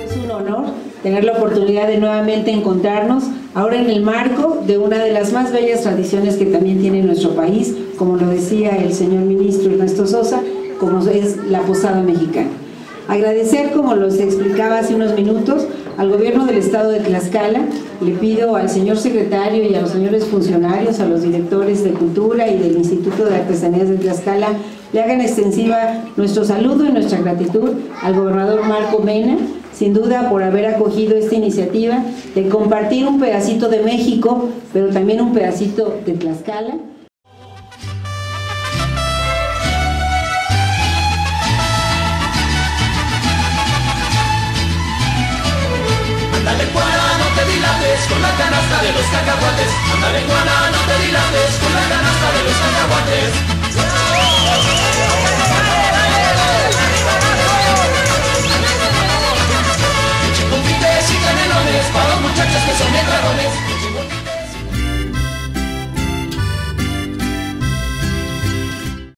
Es un honor tener la oportunidad de nuevamente encontrarnos, ahora en el marco de una de las más bellas tradiciones que también tiene nuestro país, como lo decía el señor ministro Ernesto Sosa, como es la posada mexicana. Agradecer, como los explicaba hace unos minutos, al gobierno del estado de Tlaxcala. Le pido al señor secretario y a los señores funcionarios, a los directores de Cultura y del Instituto de Artesanías de Tlaxcala, le hagan extensiva nuestro saludo y nuestra gratitud al gobernador Marco Mena, sin duda por haber acogido esta iniciativa de compartir un pedacito de México, pero también un pedacito de Tlaxcala. Ándale, guana, no te dilates, con la canasta de los cacahuates. Ándale, guana, no te dilates.